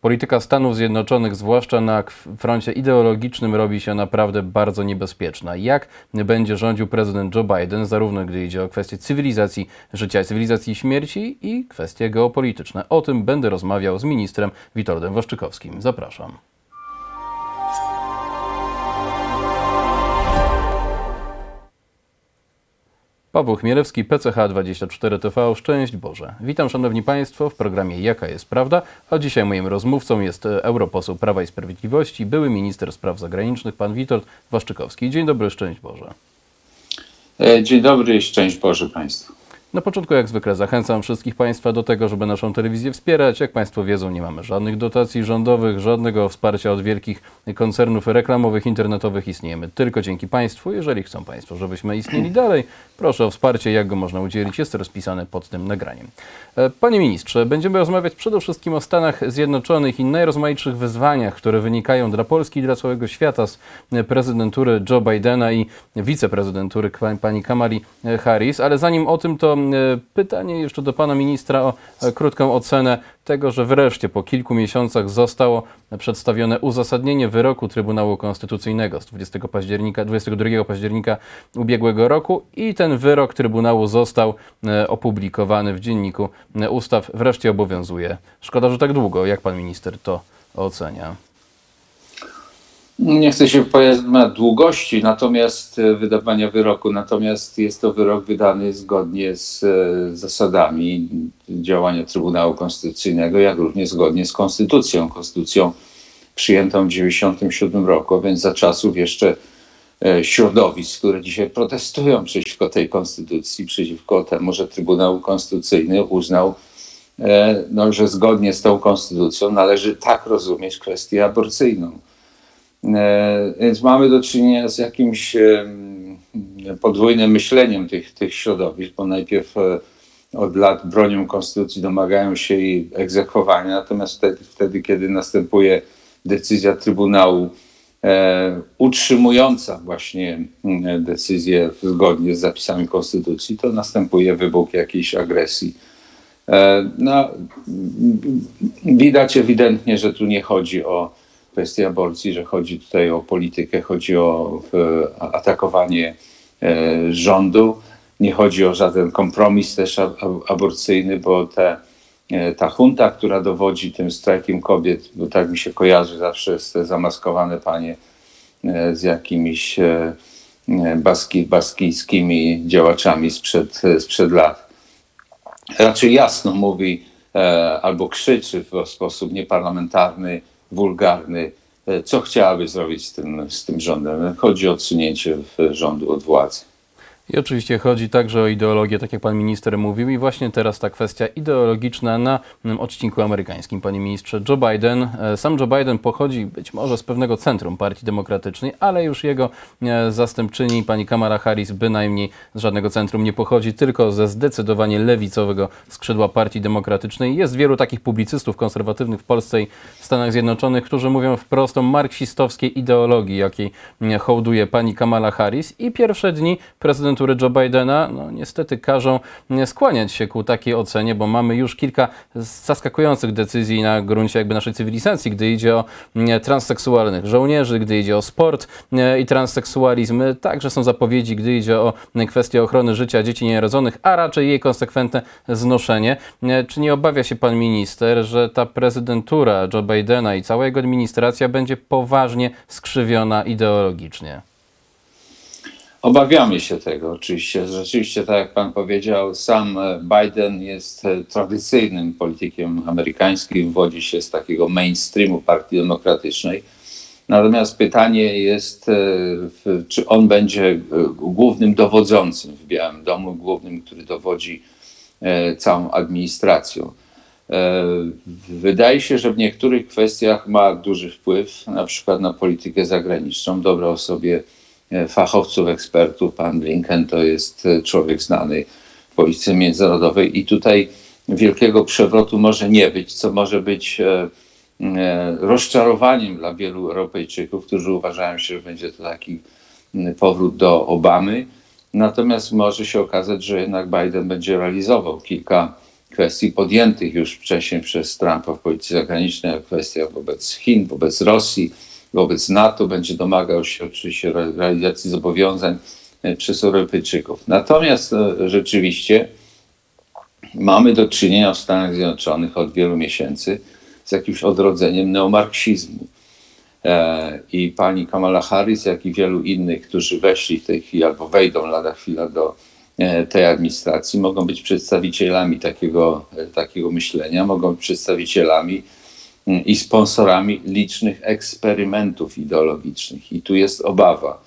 polityka Stanów Zjednoczonych, zwłaszcza na froncie ideologicznym, robi się naprawdę bardzo niebezpieczna. Jak będzie rządził prezydent Joe Biden, zarówno gdy idzie o kwestie cywilizacji życia, cywilizacji śmierci i kwestie geopolityczne. O tym będę rozmawiał z ministrem Witoldem Waszczykowskim. Zapraszam. Paweł Chmielewski, PCH24 TV, szczęść Boże. Witam Szanowni Państwo w programie Jaka jest Prawda, a dzisiaj moim rozmówcą jest europoseł Prawa i Sprawiedliwości, były minister spraw zagranicznych, pan Witold Waszczykowski. Dzień dobry, szczęść Boże. Dzień dobry i szczęść Boże Państwu. Na początku jak zwykle zachęcam wszystkich Państwa do tego, żeby naszą telewizję wspierać. Jak Państwo wiedzą, nie mamy żadnych dotacji rządowych, żadnego wsparcia od wielkich koncernów reklamowych, internetowych. Istniejemy tylko dzięki Państwu. Jeżeli chcą Państwo, żebyśmy istnieli dalej, proszę o wsparcie. Jak go można udzielić, jest rozpisane pod tym nagraniem. Panie ministrze, będziemy rozmawiać przede wszystkim o Stanach Zjednoczonych i najrozmaitszych wyzwaniach, które wynikają dla Polski i dla całego świata z prezydentury Joe Bidena i wiceprezydentury pani Kamali Harris. Ale zanim o tym, to pytanie jeszcze do pana ministra o krótką ocenę tego, że wreszcie po kilku miesiącach zostało przedstawione uzasadnienie wyroku Trybunału Konstytucyjnego z 22 października ubiegłego roku i ten wyrok Trybunału został opublikowany w Dzienniku Ustaw. Wreszcie obowiązuje. Szkoda, że tak długo. Jak pan minister to ocenia? Nie chcę się wypowiadać na długości natomiast wydawania wyroku, natomiast jest to wyrok wydany zgodnie z zasadami działania Trybunału Konstytucyjnego, jak również zgodnie z konstytucją, przyjętą w 1997 roku, a więc za czasów jeszcze środowisk, które dzisiaj protestują przeciwko tej konstytucji, przeciwko temu, że Trybunał Konstytucyjny uznał, no, że zgodnie z tą konstytucją należy tak rozumieć kwestię aborcyjną. Więc mamy do czynienia z jakimś podwójnym myśleniem tych środowisk, bo najpierw od lat bronią konstytucji, domagają się jej egzekwowania, natomiast wtedy kiedy następuje decyzja Trybunału utrzymująca właśnie decyzję zgodnie z zapisami konstytucji, to następuje wybuch jakiejś agresji. No, widać ewidentnie, że tu nie chodzi o kwestii aborcji, że chodzi tutaj o politykę, chodzi o atakowanie rządu. Nie chodzi o żaden kompromis też aborcyjny, bo ta junta, która dowodzi tym strajkiem kobiet, bo tak mi się kojarzy zawsze z te zamaskowane panie z jakimiś baskijskimi działaczami sprzed lat. Raczej jasno mówi albo krzyczy w sposób nieparlamentarny, wulgarny, co chciałaby zrobić z tym rządem. Chodzi o odsunięcie rządu od władzy. I oczywiście chodzi także o ideologię, tak jak pan minister mówił, i właśnie teraz ta kwestia ideologiczna na odcinku amerykańskim, panie ministrze. Sam Joe Biden pochodzi być może z pewnego centrum Partii Demokratycznej, ale już jego zastępczyni, pani Kamala Harris, bynajmniej z żadnego centrum nie pochodzi, tylko ze zdecydowanie lewicowego skrzydła Partii Demokratycznej. Jest wielu takich publicystów konserwatywnych w Polsce i w Stanach Zjednoczonych, którzy mówią wprost o marksistowskiej ideologii, jakiej hołduje pani Kamala Harris, i pierwsze dni prezydent Joe Bidena, no, niestety każą skłaniać się ku takiej ocenie, bo mamy już kilka zaskakujących decyzji na gruncie jakby naszej cywilizacji, gdy idzie o transseksualnych żołnierzy, gdy idzie o sport i transseksualizm. Także są zapowiedzi, gdy idzie o kwestię ochrony życia dzieci nienarodzonych, a raczej jej konsekwentne znoszenie. Czy nie obawia się pan minister, że ta prezydentura Joe Bidena i cała jego administracja będzie poważnie skrzywiona ideologicznie? Obawiamy się tego oczywiście. Rzeczywiście, tak jak pan powiedział, sam Biden jest tradycyjnym politykiem amerykańskim, wodzi się z takiego mainstreamu Partii Demokratycznej. Natomiast pytanie jest, czy on będzie głównym dowodzącym w Białym Domu, głównym, który dowodzi całą administracją. Wydaje się, że w niektórych kwestiach ma duży wpływ, na przykład na politykę zagraniczną. Dobrał sobie fachowców, ekspertów. Pan Blinken to jest człowiek znany w polityce międzynarodowej i tutaj wielkiego przewrotu może nie być, co może być rozczarowaniem dla wielu Europejczyków, którzy uważają się, że będzie to taki powrót do Obamy. Natomiast może się okazać, że jednak Biden będzie realizował kilka kwestii podjętych już wcześniej przez Trumpa w polityce zagranicznej, o kwestiach wobec Chin, wobec Rosji, wobec NATO, będzie domagał się oczywiście realizacji zobowiązań przez Europejczyków. Natomiast rzeczywiście mamy do czynienia w Stanach Zjednoczonych od wielu miesięcy z jakimś odrodzeniem neomarksizmu. I pani Kamala Harris, jak i wielu innych, którzy weszli w tej chwili albo wejdą lada chwila do tej administracji, mogą być przedstawicielami takiego myślenia, mogą być przedstawicielami i sponsorami licznych eksperymentów ideologicznych. I tu jest obawa,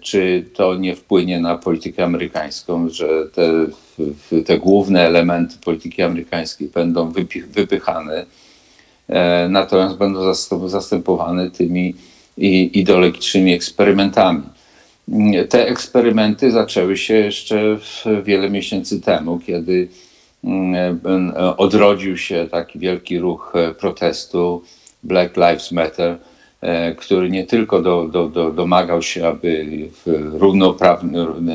czy to nie wpłynie na politykę amerykańską, że te główne elementy polityki amerykańskiej będą wypychane, natomiast będą zastępowane tymi ideologicznymi eksperymentami. Te eksperymenty zaczęły się jeszcze wiele miesięcy temu, kiedy odrodził się taki wielki ruch protestu Black Lives Matter, który nie tylko domagał się, aby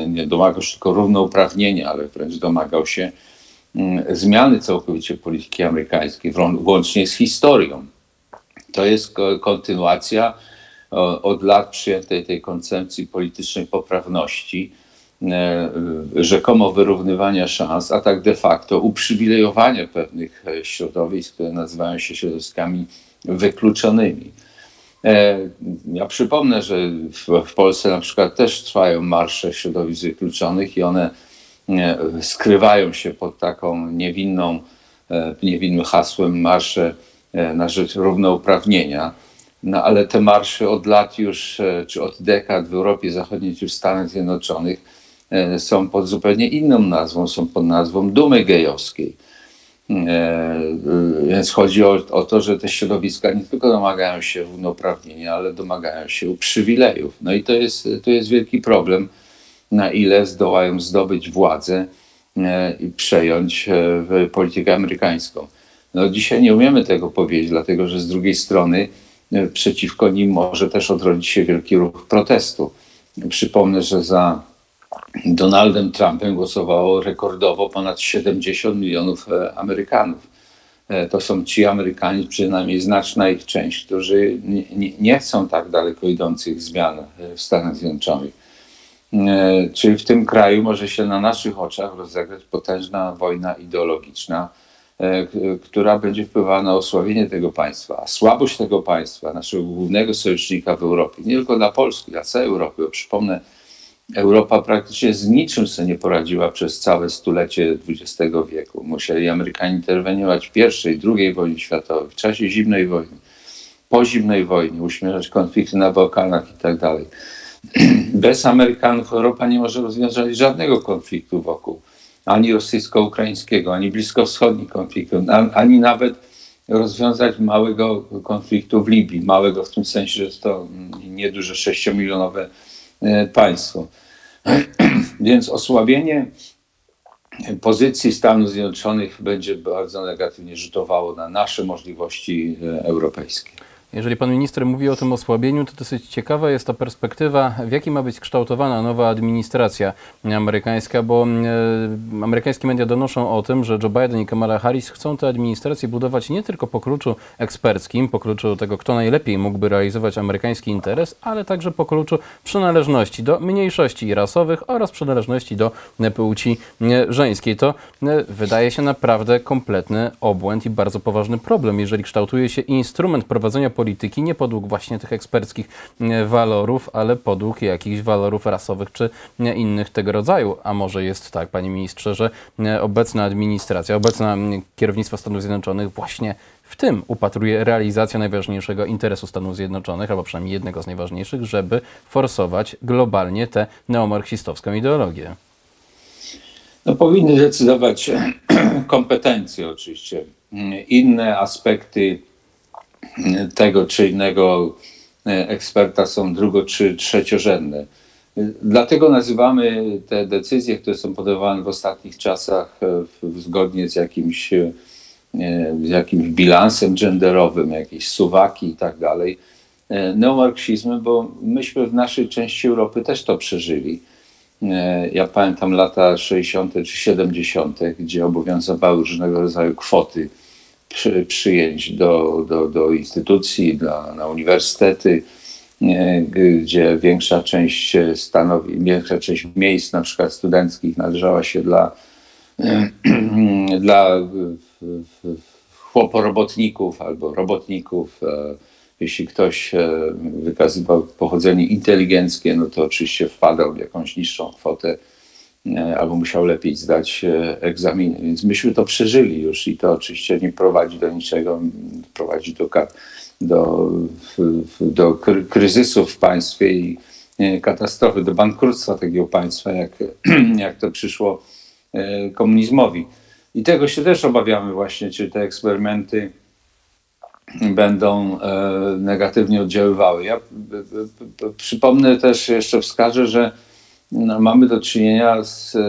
nie domagał się tylko równouprawnienia, ale wręcz domagał się zmiany całkowicie polityki amerykańskiej, łącznie z historią. To jest kontynuacja od lat przyjętej tej koncepcji politycznej poprawności, rzekomo wyrównywania szans, a tak de facto uprzywilejowania pewnych środowisk, które nazywają się środowiskami wykluczonymi. Ja przypomnę, że w Polsce na przykład też trwają marsze środowisk wykluczonych i one skrywają się pod taką niewinnym hasłem marsze na rzecz równouprawnienia. No ale te marsze od lat już, czy od dekad w Europie Zachodniej, czy w Stanach Zjednoczonych są pod zupełnie inną nazwą, są pod nazwą dumy gejowskiej. Więc chodzi o to, że te środowiska nie tylko domagają się równouprawnienia, ale domagają się przywilejów. No i to jest wielki problem, na ile zdołają zdobyć władzę i przejąć politykę amerykańską. No dzisiaj nie umiemy tego powiedzieć, dlatego że z drugiej strony przeciwko nim może też odrodzić się wielki ruch protestu. Przypomnę, że za Donaldem Trumpem głosowało rekordowo ponad 70 milionów Amerykanów. To są ci Amerykanie, przynajmniej znaczna ich część, którzy nie chcą tak daleko idących zmian w Stanach Zjednoczonych. Czyli w tym kraju może się na naszych oczach rozegrać potężna wojna ideologiczna, która będzie wpływała na osłabienie tego państwa, a słabość tego państwa, naszego głównego sojusznika w Europie, nie tylko dla Polski, dla całej Europy. Bo przypomnę, Europa praktycznie z niczym sobie nie poradziła przez całe stulecie XX wieku. Musieli Amerykanie interweniować w pierwszej, drugiej wojnie światowej, w czasie zimnej wojny, po zimnej wojnie, uśmierzać konflikty na Bałkanach itd. Bez Amerykanów Europa nie może rozwiązać żadnego konfliktu wokół, ani rosyjsko-ukraińskiego, ani bliskowschodniego konfliktu, ani nawet rozwiązać małego konfliktu w Libii, małego w tym sensie, że to nieduże 6-milionowe państwo. Więc osłabienie pozycji Stanów Zjednoczonych będzie bardzo negatywnie rzutowało na nasze możliwości europejskie. Jeżeli pan minister mówi o tym osłabieniu, to dosyć ciekawa jest ta perspektywa, w jaki ma być kształtowana nowa administracja amerykańska, bo amerykańskie media donoszą o tym, że Joe Biden i Kamala Harris chcą tę administrację budować nie tylko po kluczu eksperckim, po kluczu tego, kto najlepiej mógłby realizować amerykański interes, ale także po kluczu przynależności do mniejszości rasowych oraz przynależności do płci żeńskiej. To wydaje się naprawdę kompletny obłęd i bardzo poważny problem, jeżeli kształtuje się instrument prowadzenia polityki nie podług właśnie tych eksperckich walorów, ale podług jakichś walorów rasowych czy innych tego rodzaju. A może jest tak, panie ministrze, że obecna administracja, obecna kierownictwo Stanów Zjednoczonych właśnie w tym upatruje realizację najważniejszego interesu Stanów Zjednoczonych, albo przynajmniej jednego z najważniejszych, żeby forsować globalnie tę neomarksistowską ideologię. No, powinny decydować kompetencje oczywiście. Inne aspekty tego czy innego eksperta są drugo- czy trzeciorzędne. Dlatego nazywamy te decyzje, które są podejmowane w ostatnich czasach zgodnie z jakimś bilansem genderowym, jakieś suwaki i tak dalej, neomarksizmem, bo myśmy w naszej części Europy też to przeżyli. Ja pamiętam lata 60. czy 70., gdzie obowiązywały różnego rodzaju kwoty przyjęć do instytucji, na uniwersytety, gdzie większa część miejsc, na przykład studenckich, należała się dla chłoporobotników albo robotników. Jeśli ktoś wykazywał pochodzenie inteligenckie, no to oczywiście wpadał w jakąś niższą kwotę albo musiał lepiej zdać egzaminy. Więc myśmy to przeżyli już i to oczywiście nie prowadzi do niczego, prowadzi do kryzysów w państwie i katastrofy, do bankructwa takiego państwa, jak to przyszło komunizmowi. I tego się też obawiamy właśnie, czy te eksperymenty będą negatywnie oddziaływały. Ja przypomnę też, jeszcze wskażę, że mamy do czynienia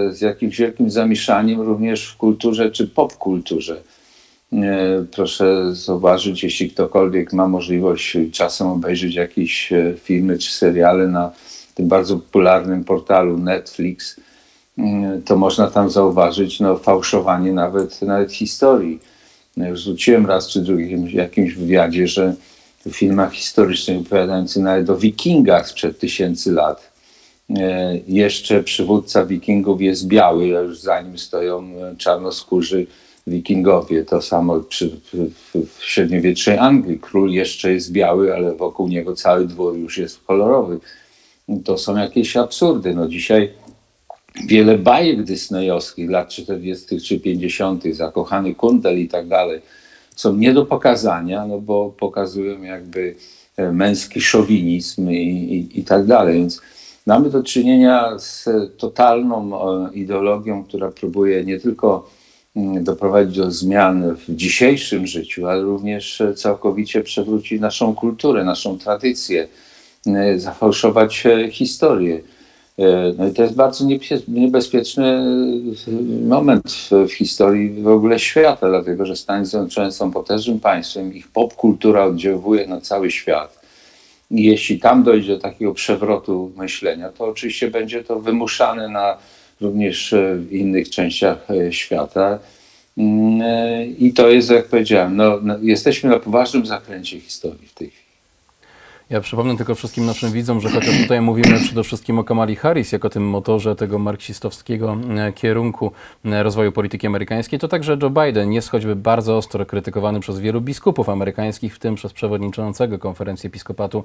z jakimś wielkim zamieszaniem również w kulturze czy popkulturze. Proszę zauważyć, jeśli ktokolwiek ma możliwość czasem obejrzeć jakieś filmy czy seriale na tym bardzo popularnym portalu Netflix, to można tam zauważyć fałszowanie nawet historii. Już zwróciłem raz czy drugi w jakimś wywiadzie, że w filmach historycznych opowiadających nawet o wikingach sprzed tysięcy lat jeszcze przywódca wikingów jest biały, a już za nim stoją czarnoskórzy wikingowie. To samo w średniowiecznej Anglii. Król jeszcze jest biały, ale wokół niego cały dwór już jest kolorowy. To są jakieś absurdy. Dzisiaj wiele bajek disneyowskich lat 40. czy 50., Zakochany kundel i tak dalej, są nie do pokazania, bo pokazują jakby męski szowinizm i tak dalej. Więc mamy do czynienia z totalną ideologią, która próbuje nie tylko doprowadzić do zmian w dzisiejszym życiu, ale również całkowicie przewrócić naszą kulturę, naszą tradycję, zafałszować historię. No i to jest bardzo niebezpieczny moment w historii w ogóle świata, dlatego że Stany Zjednoczone są potężnym państwem, ich popkultura oddziaływuje na cały świat. I jeśli tam dojdzie do takiego przewrotu myślenia, to oczywiście będzie to wymuszane również w innych częściach świata. I to jest, jak powiedziałem, jesteśmy na poważnym zakręcie historii w tej chwili. Ja przypomnę tylko wszystkim naszym widzom, że chociaż tutaj mówimy przede wszystkim o Kamali Harris jako tym motorze tego marksistowskiego kierunku rozwoju polityki amerykańskiej, to także Joe Biden jest choćby bardzo ostro krytykowany przez wielu biskupów amerykańskich, w tym przez przewodniczącego Konferencji Episkopatu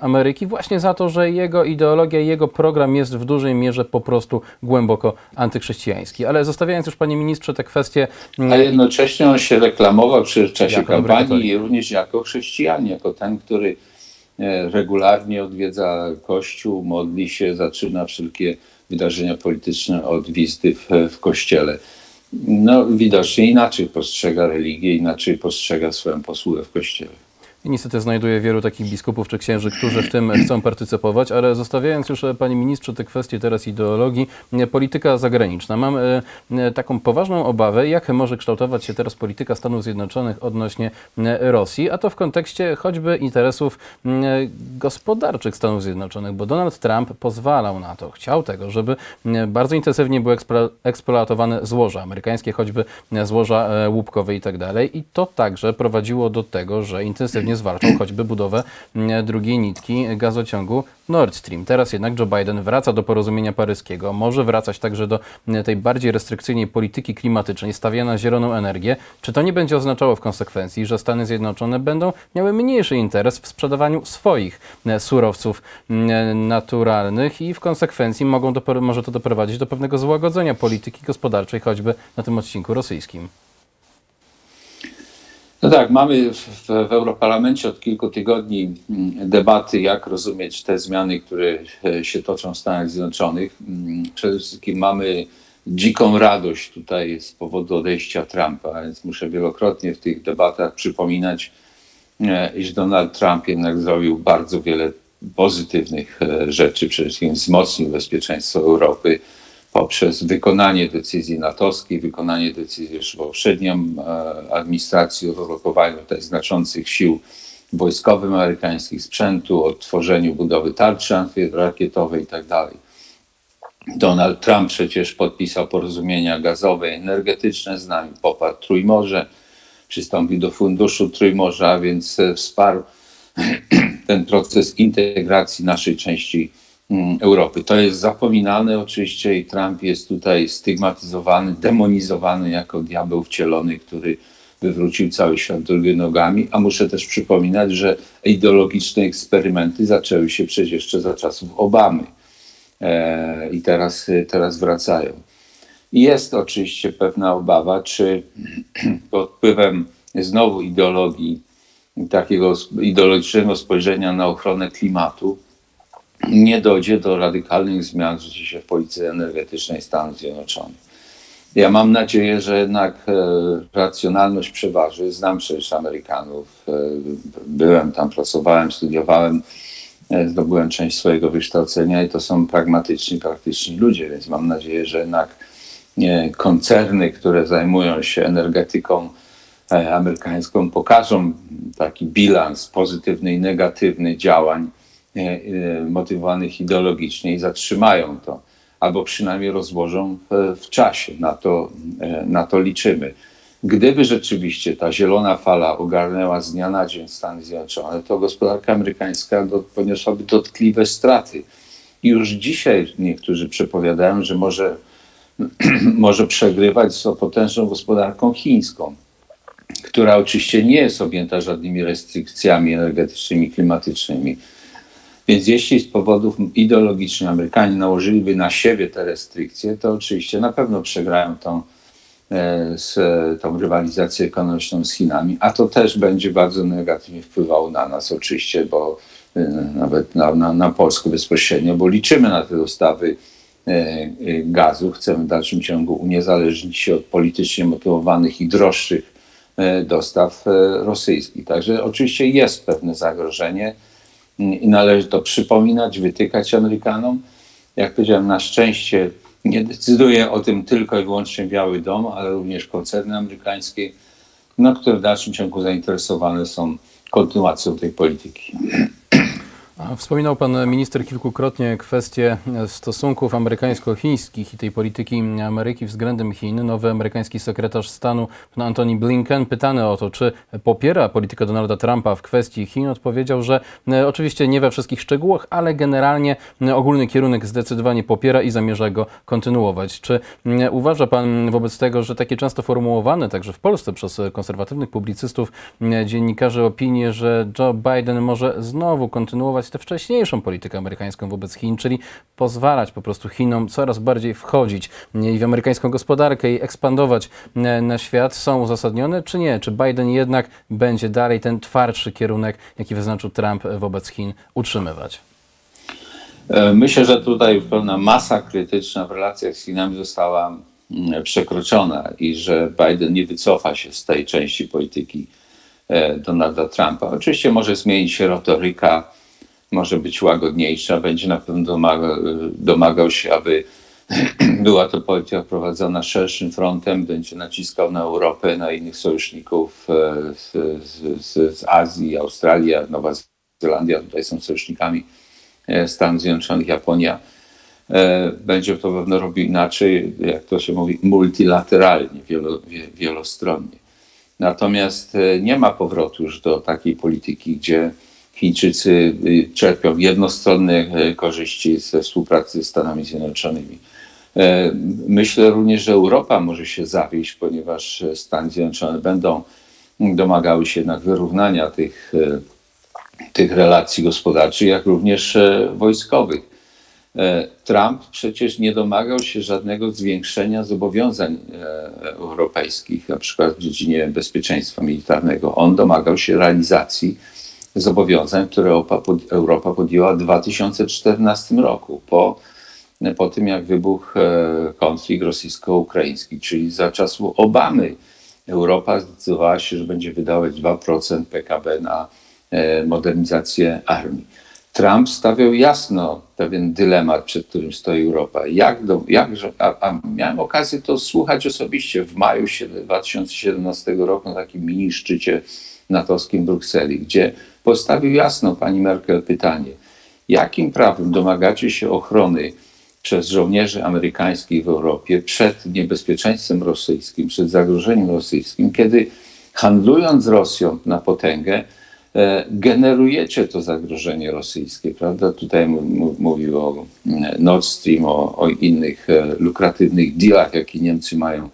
Ameryki, właśnie za to, że jego ideologia, jego program jest w dużej mierze po prostu głęboko antychrześcijański. Ale zostawiając już, panie ministrze, te kwestie... A jednocześnie on się reklamował w czasie kampanii i również jako chrześcijanin, jako ten, który regularnie odwiedza kościół, modli się, zaczyna wszelkie wydarzenia polityczne od wizyty w kościele. Widocznie inaczej postrzega religię, inaczej postrzega swoją posługę w kościele. I niestety znajduje wielu takich biskupów czy księży, którzy w tym chcą partycypować, ale zostawiając już, panie ministrze, te kwestie teraz ideologii, polityka zagraniczna. Mam taką poważną obawę, jak może kształtować się teraz polityka Stanów Zjednoczonych odnośnie Rosji, a to w kontekście choćby interesów gospodarczych Stanów Zjednoczonych, bo Donald Trump pozwalał na to, chciał tego, żeby bardzo intensywnie były eksploatowane złoża amerykańskie, choćby złoża łupkowe i tak dalej. I to także prowadziło do tego, że intensywnie zwalczą choćby budowę drugiej nitki gazociągu Nord Stream. Teraz jednak Joe Biden wraca do porozumienia paryskiego, może wracać także do tej bardziej restrykcyjnej polityki klimatycznej, stawia na zieloną energię. Czy to nie będzie oznaczało w konsekwencji, że Stany Zjednoczone będą miały mniejszy interes w sprzedawaniu swoich surowców naturalnych i w konsekwencji może to doprowadzić do pewnego złagodzenia polityki gospodarczej, choćby na tym odcinku rosyjskim? No tak, mamy w Europarlamencie od kilku tygodni debaty, jak rozumieć te zmiany, które się toczą w Stanach Zjednoczonych. Przede wszystkim mamy dziką radość tutaj z powodu odejścia Trumpa, więc muszę wielokrotnie w tych debatach przypominać, iż Donald Trump jednak zrobił bardzo wiele pozytywnych rzeczy. Przede wszystkim wzmocnił bezpieczeństwo Europy poprzez wykonanie decyzji natowskiej, wykonanie decyzji już poprzedniej administracji o wyblokowaniu znaczących sił wojskowych amerykańskich, sprzętu, odtworzeniu budowy tarczy antyrakietowej itd. Donald Trump przecież podpisał porozumienia gazowe i energetyczne z nami, poparł Trójmorze, przystąpił do funduszu Trójmorza, a więc wsparł ten proces integracji naszej części Europy. To jest zapominane oczywiście i Trump jest tutaj stygmatyzowany, demonizowany jako diabeł wcielony, który wywrócił cały świat do góry nogami, a muszę też przypominać, że ideologiczne eksperymenty zaczęły się przecież jeszcze za czasów Obamy i teraz wracają. Jest oczywiście pewna obawa, czy pod wpływem znowu ideologii, takiego ideologicznego spojrzenia na ochronę klimatu, nie dojdzie do radykalnych zmian w się w polityce energetycznej Stanów Zjednoczonych. Ja mam nadzieję, że jednak racjonalność przeważy. Znam przecież Amerykanów, byłem tam, pracowałem, studiowałem, zdobyłem część swojego wykształcenia i to są pragmatyczni, praktyczni ludzie, więc mam nadzieję, że jednak koncerny, które zajmują się energetyką amerykańską, pokażą taki bilans pozytywny i negatywny działań motywowanych ideologicznie i zatrzymają to, albo przynajmniej rozłożą w czasie. Na to liczymy. Gdyby rzeczywiście ta zielona fala ogarnęła z dnia na dzień Stany Zjednoczone, to gospodarka amerykańska poniosłaby dotkliwe straty. I już dzisiaj niektórzy przepowiadają, że może przegrywać z potężną gospodarką chińską, która oczywiście nie jest objęta żadnymi restrykcjami energetycznymi, klimatycznymi. Więc jeśli z powodów ideologicznych Amerykanie nałożyliby na siebie te restrykcje, to oczywiście na pewno przegrają tą rywalizację ekonomiczną z Chinami, a to też będzie bardzo negatywnie wpływało na nas oczywiście, bo nawet na Polskę bezpośrednio, bo liczymy na te dostawy gazu, chcemy w dalszym ciągu uniezależnić się od politycznie motywowanych i droższych dostaw rosyjskich. Także oczywiście jest pewne zagrożenie i należy to przypominać, wytykać Amerykanom. Jak powiedziałem, na szczęście nie decyduje o tym tylko i wyłącznie Biały Dom, ale również koncerny amerykańskie, które w dalszym ciągu zainteresowane są kontynuacją tej polityki. Wspominał pan minister kilkukrotnie kwestię stosunków amerykańsko-chińskich i tej polityki Ameryki względem Chin. Nowy amerykański sekretarz stanu pan Anthony Blinken, pytany o to, czy popiera politykę Donalda Trumpa w kwestii Chin, odpowiedział, że oczywiście nie we wszystkich szczegółach, ale generalnie ogólny kierunek zdecydowanie popiera i zamierza go kontynuować. Czy uważa pan wobec tego, że takie często formułowane także w Polsce przez konserwatywnych publicystów, dziennikarzy opinie, że Joe Biden może znowu kontynuować tę wcześniejszą politykę amerykańską wobec Chin, czyli pozwalać po prostu Chinom coraz bardziej wchodzić i w amerykańską gospodarkę i ekspandować na świat, są uzasadnione czy nie? Czy Biden jednak będzie dalej ten twardszy kierunek, jaki wyznaczył Trump wobec Chin, utrzymywać? Myślę, że tutaj pewna masa krytyczna w relacjach z Chinami została przekroczona i że Biden nie wycofa się z tej części polityki Donalda Trumpa. Oczywiście może zmienić się retoryka, może być łagodniejsza, będzie na pewno domagał się, aby była to polityka prowadzona szerszym frontem, będzie naciskał na Europę, na innych sojuszników z Azji, Australia, Nowa Zelandia, tutaj są sojusznikami Stanów Zjednoczonych, Japonia. Będzie to pewno robił inaczej, jak to się mówi, multilateralnie, wielostronnie. Natomiast nie ma powrotu już do takiej polityki, gdzie Chińczycy czerpią jednostronne korzyści ze współpracy z Stanami Zjednoczonymi. Myślę również, że Europa może się zawieść, ponieważ Stany Zjednoczone będą domagały się jednak wyrównania tych relacji gospodarczych, jak również wojskowych. Trump przecież nie domagał się żadnego zwiększenia zobowiązań europejskich, na przykład w dziedzinie bezpieczeństwa militarnego. On domagał się realizacji zobowiązań, które Europa podjęła w 2014 roku, po tym jak wybuchł konflikt rosyjsko-ukraiński, czyli za czasów Obamy Europa zdecydowała się, że będzie wydawać 2% PKB na modernizację armii. Trump stawiał jasno pewien dylemat, przed którym stoi Europa. Miałem okazję to słuchać osobiście w maju 2017 roku na takim mini szczycie natowskim w Brukseli, gdzie postawił jasno pani Merkel pytanie, jakim prawem domagacie się ochrony przez żołnierzy amerykańskich w Europie przed niebezpieczeństwem rosyjskim, przed zagrożeniem rosyjskim, kiedy handlując z Rosją na potęgę, generujecie to zagrożenie rosyjskie, prawda? Tutaj mówił o Nord Stream, o innych lukratywnych dealach, jakie Niemcy mają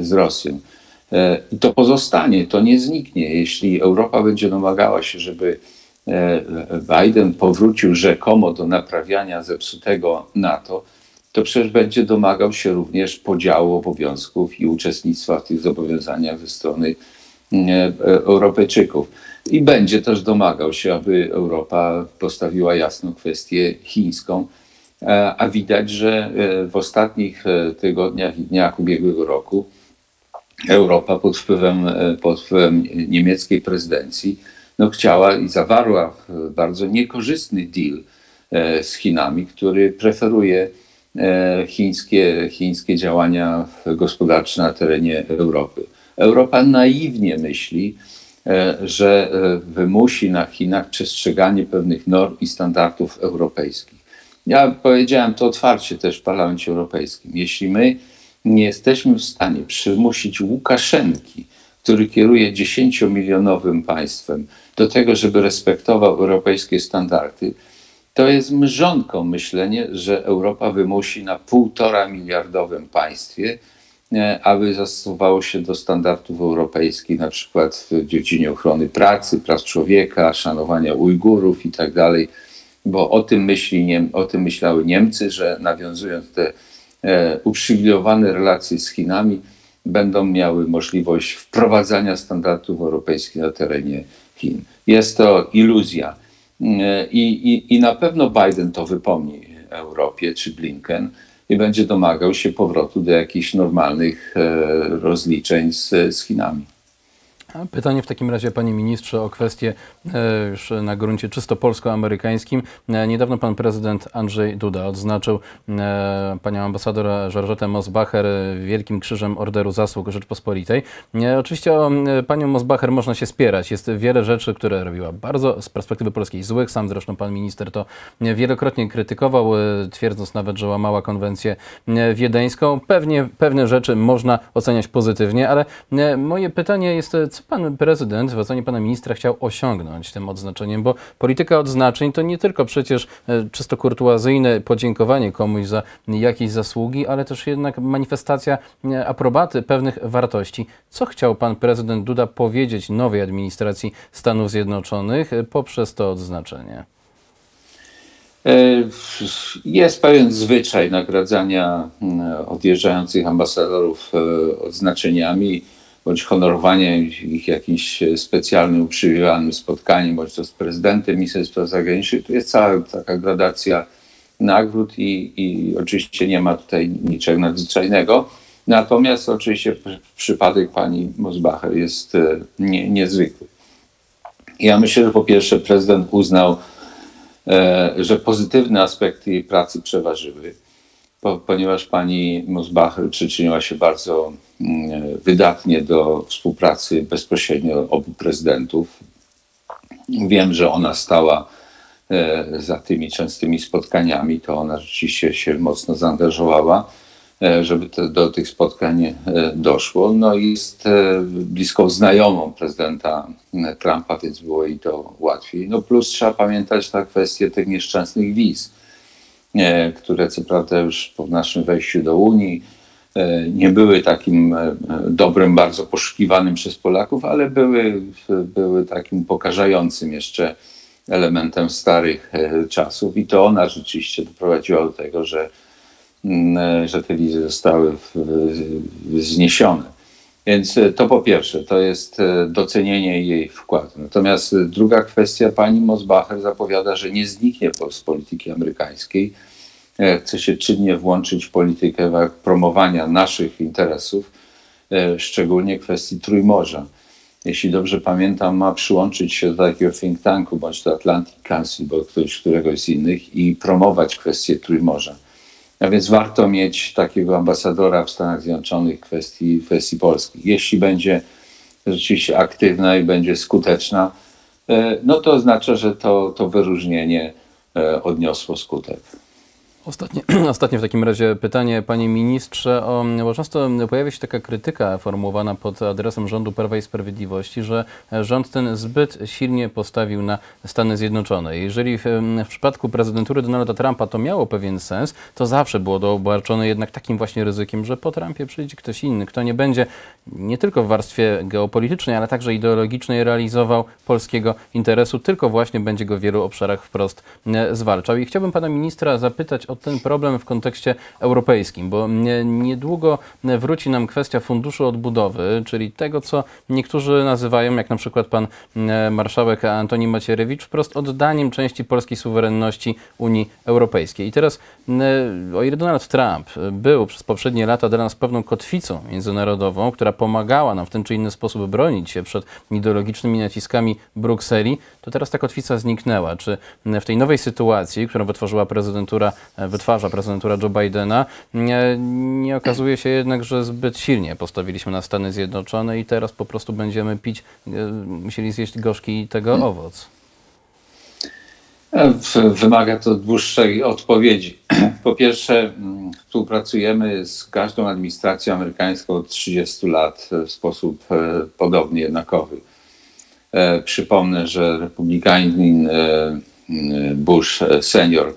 z Rosją. I to pozostanie, to nie zniknie. Jeśli Europa będzie domagała się, żeby Biden powrócił rzekomo do naprawiania zepsutego NATO, to przecież będzie domagał się również podziału obowiązków i uczestnictwa w tych zobowiązaniach ze strony Europejczyków. I będzie też domagał się, aby Europa postawiła jasną kwestię chińską, a widać, że w ostatnich tygodniach i dniach ubiegłego roku Europa pod wpływem niemieckiej prezydencji chciała i zawarła bardzo niekorzystny deal z Chinami, który preferuje chińskie działania gospodarcze na terenie Europy. Europa naiwnie myśli, że wymusi na Chinach przestrzeganie pewnych norm i standardów europejskich. Ja powiedziałem to otwarcie też w Parlamencie Europejskim. Jeśli my nie jesteśmy w stanie przymusić Łukaszenki, który kieruje 10-milionowym państwem, do tego, żeby respektował europejskie standardy, to jest mrzonką myślenie, że Europa wymusi na 1,5-miliardowym państwie, aby zastosowało się do standardów europejskich, na przykład w dziedzinie ochrony pracy, praw człowieka, szanowania Ujgurów i tak dalej, bo o tym myślały Niemcy, że nawiązując te uprzywilejowane relacje z Chinami, będą miały możliwość wprowadzania standardów europejskich na terenie Chin. Jest to iluzja. I na pewno Biden to wypomni Europie, czy Blinken, i będzie domagał się powrotu do jakichś normalnych rozliczeń z Chinami. Pytanie w takim razie, panie ministrze, o kwestię już na gruncie czysto polsko-amerykańskim. Niedawno pan prezydent Andrzej Duda odznaczył panią ambasador Georgetę Mosbacher Wielkim Krzyżem Orderu Zasług Rzeczpospolitej. Oczywiście o panią Mosbacher można się spierać. Jest wiele rzeczy, które robiła bardzo z perspektywy polskiej złych. Sam zresztą pan minister to wielokrotnie krytykował, twierdząc nawet, że łamała konwencję wiedeńską. Pewnie pewne rzeczy można oceniać pozytywnie, ale moje pytanie jest, co pan prezydent w ocenie pana ministra chciał osiągnąć tym odznaczeniem? Bo polityka odznaczeń to nie tylko przecież czysto kurtuazyjne podziękowanie komuś za jakieś zasługi, ale też jednak manifestacja aprobaty pewnych wartości. Co chciał pan prezydent Duda powiedzieć nowej administracji Stanów Zjednoczonych poprzez to odznaczenie? Jest pewien zwyczaj nagradzania odjeżdżających ambasadorów odznaczeniami, bądź honorowanie ich jakimś specjalnym, uprzywilejowanym spotkaniem, bądź to z prezydentem, ministrem spraw zagranicznych. Tu jest cała taka gradacja nagród i oczywiście nie ma tutaj niczego nadzwyczajnego. Natomiast oczywiście przypadek pani Mosbacher jest niezwykły. Ja myślę, że po pierwsze prezydent uznał, że pozytywne aspekty jej pracy przeważyły, ponieważ pani Mosbacher przyczyniła się bardzo wydatnie do współpracy bezpośrednio obu prezydentów. Wiem, że ona stała za tymi częstymi spotkaniami, to ona rzeczywiście się mocno zaangażowała, żeby do tych spotkań doszło. No i jest bliską znajomą prezydenta Trumpa, więc było jej to łatwiej. No plus trzeba pamiętać na kwestię tych nieszczęsnych wiz, które co prawda już po naszym wejściu do Unii nie były takim dobrem bardzo poszukiwanym przez Polaków, ale były takim pokażającym jeszcze elementem starych czasów i to ona rzeczywiście doprowadziła do tego, że te wizy zostały zniesione. Więc to po pierwsze, to jest docenienie jej wkładu. Natomiast druga kwestia, pani Mosbacher zapowiada, że nie zniknie z polityki amerykańskiej. Chce się czynnie włączyć w politykę promowania naszych interesów, szczególnie kwestii Trójmorza. Jeśli dobrze pamiętam, ma przyłączyć się do takiego think tanku, bądź do Atlantic Council, bądź któregoś z innych i promować kwestię Trójmorza. A więc warto mieć takiego ambasadora w Stanach Zjednoczonych kwestii polskich. Jeśli będzie rzeczywiście aktywna i będzie skuteczna, no to oznacza, że to wyróżnienie odniosło skutek. Ostatnie w takim razie pytanie, panie ministrze. Często pojawia się taka krytyka formułowana pod adresem rządu Prawa i Sprawiedliwości, że rząd ten zbyt silnie postawił na Stany Zjednoczone. Jeżeli w przypadku prezydentury Donalda Trumpa to miało pewien sens, to zawsze było to obarczone jednak takim właśnie ryzykiem, że po Trumpie przyjdzie ktoś inny, kto nie będzie nie tylko w warstwie geopolitycznej, ale także ideologicznej realizował polskiego interesu, tylko właśnie będzie go w wielu obszarach wprost zwalczał. I chciałbym pana ministra zapytać o ten problem w kontekście europejskim, bo niedługo wróci nam kwestia funduszu odbudowy, czyli tego, co niektórzy nazywają, jak na przykład pan marszałek Antoni Macierewicz, wprost oddaniem części polskiej suwerenności Unii Europejskiej. I teraz, o ile Donald Trump był przez poprzednie lata dla nas pewną kotwicą międzynarodową, która pomagała nam w ten czy inny sposób bronić się przed ideologicznymi naciskami Brukseli, to teraz ta kotwica zniknęła. Czy w tej nowej sytuacji, którą wytwarza prezydentura Joe Bidena, nie okazuje się jednak, że zbyt silnie postawiliśmy na Stany Zjednoczone i teraz po prostu będziemy musieli zjeść gorzki tego owoc? Wymaga to dłuższej odpowiedzi. Po pierwsze, współpracujemy z każdą administracją amerykańską od 30 lat w sposób podobnie jednakowy. Przypomnę, że republikanin Bush senior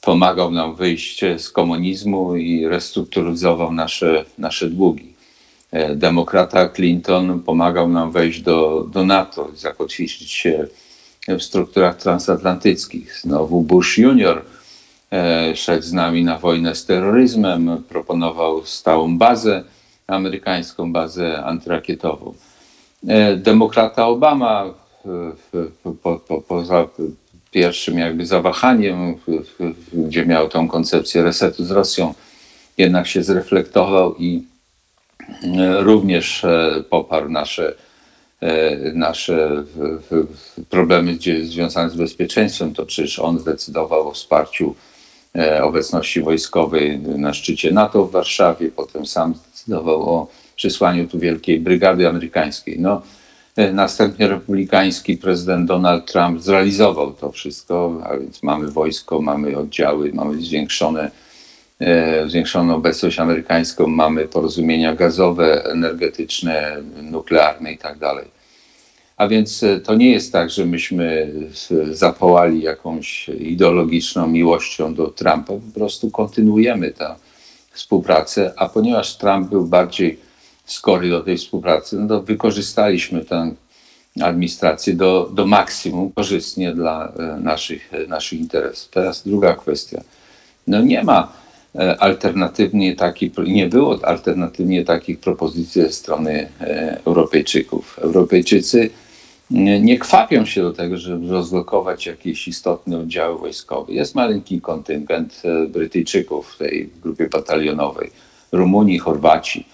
pomagał nam wyjść z komunizmu i restrukturyzował nasze długi. Demokrata Clinton pomagał nam wejść do NATO i zakotwiczyć się w strukturach transatlantyckich. Znowu Bush junior szedł z nami na wojnę z terroryzmem, proponował stałą bazę, amerykańską bazę antyrakietową. Demokrata Obama poza pierwszym jakby zawahaniem, gdzie miał tą koncepcję resetu z Rosją, jednak się zreflektował i również poparł nasze problemy związane z bezpieczeństwem. To przecież on zdecydował o wsparciu obecności wojskowej na szczycie NATO w Warszawie, potem sam zdecydował o przysłaniu tu wielkiej brygady amerykańskiej. No, następnie republikański prezydent Donald Trump zrealizował to wszystko, a więc mamy wojsko, mamy oddziały, mamy zwiększoną obecność amerykańską, mamy porozumienia gazowe, energetyczne, nuklearne i tak dalej. A więc to nie jest tak, że myśmy zapołali jakąś ideologiczną miłością do Trumpa, po prostu kontynuujemy tę współpracę, a ponieważ Trump był bardziej skory do tej współpracy, no to wykorzystaliśmy tę administrację do maksimum korzystnie dla naszych interesów. Teraz druga kwestia. No nie było alternatywnie takich propozycji ze strony Europejczyków. Europejczycy nie kwapią się do tego, żeby rozlokować jakieś istotne oddziały wojskowe. Jest maleńki kontyngent Brytyjczyków w tej grupie batalionowej, Rumunii, Chorwaci.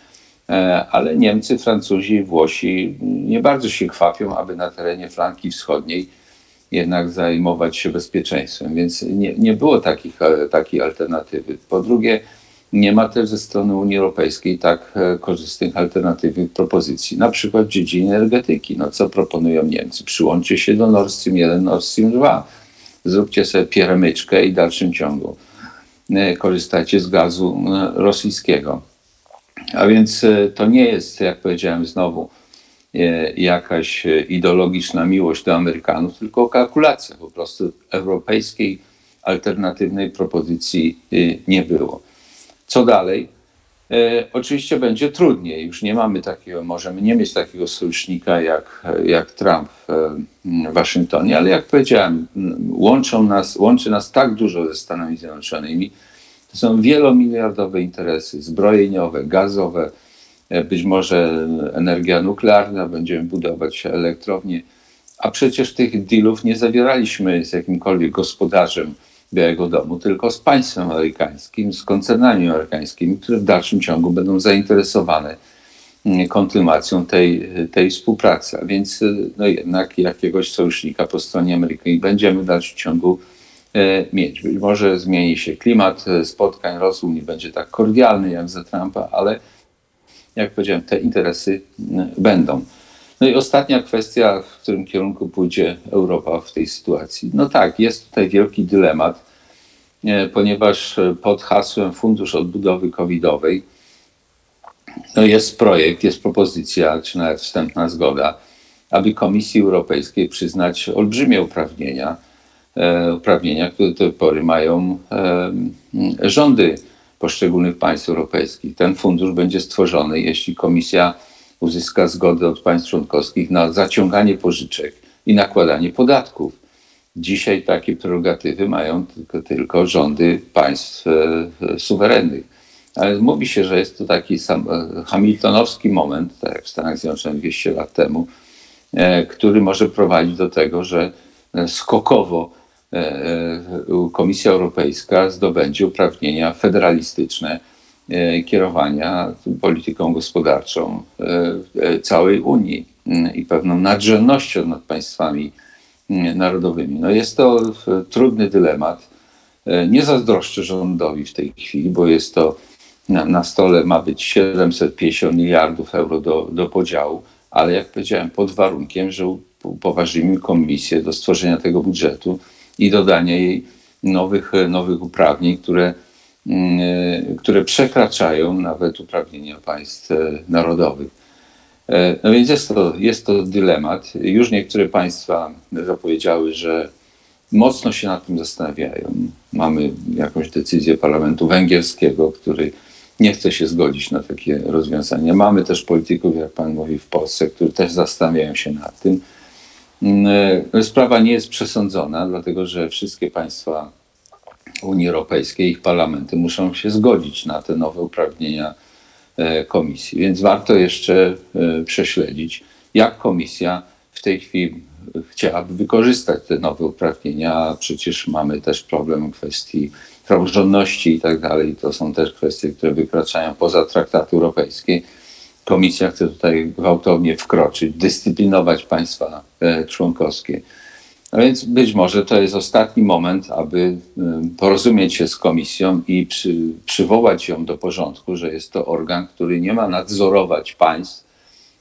Ale Niemcy, Francuzi, Włosi nie bardzo się kwapią, aby na terenie flanki wschodniej jednak zajmować się bezpieczeństwem, więc nie było takiej alternatywy. Po drugie, nie ma też ze strony Unii Europejskiej tak korzystnych alternatywnych propozycji, na przykład w dziedzinie energetyki. No co proponują Niemcy? Przyłączcie się do Nord Stream 1, Nord Stream 2, zróbcie sobie pieremyczkę i w dalszym ciągu korzystajcie z gazu rosyjskiego. A więc to nie jest, jak powiedziałem znowu, jakaś ideologiczna miłość do Amerykanów, tylko kalkulacja. Po prostu europejskiej alternatywnej propozycji nie było. Co dalej? Oczywiście będzie trudniej. Już nie mamy takiego, możemy nie mieć takiego sojusznika jak Trump w Waszyngtonie, ale jak powiedziałem, łączy nas tak dużo ze Stanami Zjednoczonymi. To są wielomiliardowe interesy zbrojeniowe, gazowe, być może energia nuklearna, będziemy budować elektrownie. A przecież tych dealów nie zawieraliśmy z jakimkolwiek gospodarzem Białego Domu, tylko z państwem amerykańskim, z koncernami amerykańskimi, które w dalszym ciągu będą zainteresowane kontynuacją tej współpracy. A więc no jednak jakiegoś sojusznika po stronie Ameryki będziemy w dalszym ciągu mieć. Być może zmieni się klimat spotkań, rozmów nie będzie tak kordialny jak za Trumpa, ale jak powiedziałem, te interesy będą. No i ostatnia kwestia, w którym kierunku pójdzie Europa w tej sytuacji. No tak, jest tutaj wielki dylemat ponieważ pod hasłem Fundusz Odbudowy COVID-owej no jest projekt, jest propozycja, czy nawet wstępna zgoda, aby Komisji Europejskiej przyznać olbrzymie uprawnienia, które do tej pory mają rządy poszczególnych państw europejskich. Ten fundusz będzie stworzony, jeśli Komisja uzyska zgodę od państw członkowskich na zaciąganie pożyczek i nakładanie podatków. Dzisiaj takie prerogatywy mają tylko rządy państw suwerennych. Ale mówi się, że jest to taki hamiltonowski moment, tak jak w Stanach Zjednoczonych 200 lat temu, który może prowadzić do tego, że skokowo Komisja Europejska zdobędzie uprawnienia federalistyczne kierowania polityką gospodarczą całej Unii i pewną nadrzędnością nad państwami narodowymi. No jest to trudny dylemat. Nie zazdroszczę rządowi w tej chwili, bo jest to na stole ma być 750 miliardów euro do podziału, ale jak powiedziałem, pod warunkiem, że upoważnimy Komisję do stworzenia tego budżetu i dodania jej nowych uprawnień, które przekraczają nawet uprawnienia państw narodowych. No więc jest to dylemat. Już niektóre państwa zapowiedziały, że mocno się nad tym zastanawiają. Mamy jakąś decyzję Parlamentu Węgierskiego, który nie chce się zgodzić na takie rozwiązania. Mamy też polityków, jak pan mówi, w Polsce, którzy też zastanawiają się nad tym. Sprawa nie jest przesądzona, dlatego że wszystkie państwa Unii Europejskiej, ich parlamenty muszą się zgodzić na te nowe uprawnienia Komisji. Więc warto jeszcze prześledzić, jak Komisja w tej chwili chciałaby wykorzystać te nowe uprawnienia, a przecież mamy też problem kwestii praworządności i tak dalej. To są też kwestie, które wykraczają poza traktaty europejskie. Komisja chce tutaj gwałtownie wkroczyć, dyscyplinować państwa członkowskie. No więc być może to jest ostatni moment, aby porozumieć się z Komisją i przywołać ją do porządku, że jest to organ, który nie ma nadzorować państw,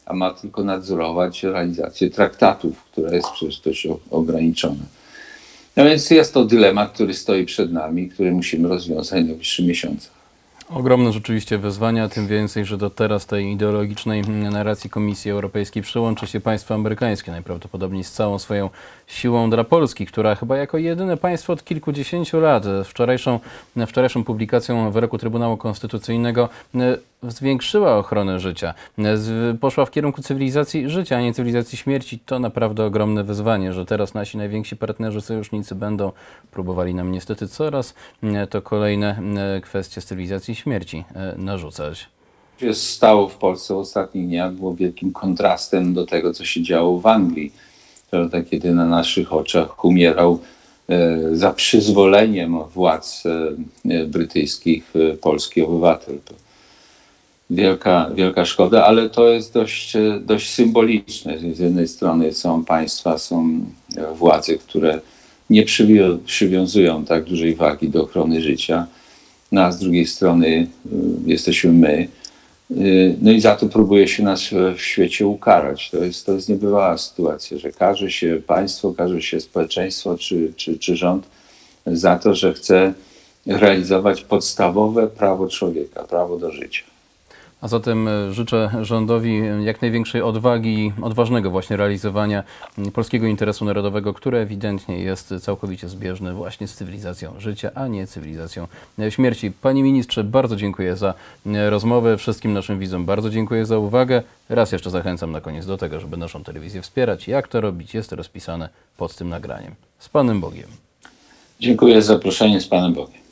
a ma tylko nadzorować realizację traktatów, która jest przecież dość ograniczona. No więc jest to dylemat, który stoi przed nami, który musimy rozwiązać w najbliższych miesiącach. Ogromne rzeczywiście wyzwania, tym więcej, że do teraz tej ideologicznej narracji Komisji Europejskiej przyłączy się państwo amerykańskie, najprawdopodobniej z całą swoją siłą dla Polski, która chyba jako jedyne państwo od kilkudziesięciu lat wczorajszą publikacją wyroku Trybunału Konstytucyjnego zwiększyła ochronę życia, poszła w kierunku cywilizacji życia, a nie cywilizacji śmierci. To naprawdę ogromne wyzwanie, że teraz nasi najwięksi partnerzy, sojusznicy będą próbowali nam niestety coraz to kolejne kwestie z cywilizacji śmierci narzucać. Co się stało w Polsce w ostatnich dniach było wielkim kontrastem do tego, co się działo w Anglii. To tak kiedy na naszych oczach umierał za przyzwoleniem władz brytyjskich polski obywatel. Wielka szkoda, ale to jest dość symboliczne. Z jednej strony są państwa, są władze, które nie przywiązują tak dużej wagi do ochrony życia, no a z drugiej strony jesteśmy my. No i za to próbuje się nas w świecie ukarać. To jest niebywała sytuacja, że każe się państwo, każe się społeczeństwo czy rząd za to, że chce realizować podstawowe prawo człowieka, prawo do życia. A zatem życzę rządowi jak największej odwagi i odważnego właśnie realizowania polskiego interesu narodowego, który ewidentnie jest całkowicie zbieżny właśnie z cywilizacją życia, a nie cywilizacją śmierci. Panie ministrze, bardzo dziękuję za rozmowę. Wszystkim naszym widzom bardzo dziękuję za uwagę. Raz jeszcze zachęcam na koniec do tego, żeby naszą telewizję wspierać. Jak to robić? Jest rozpisane pod tym nagraniem. Z Panem Bogiem. Dziękuję za zaproszenie. Z Panem Bogiem.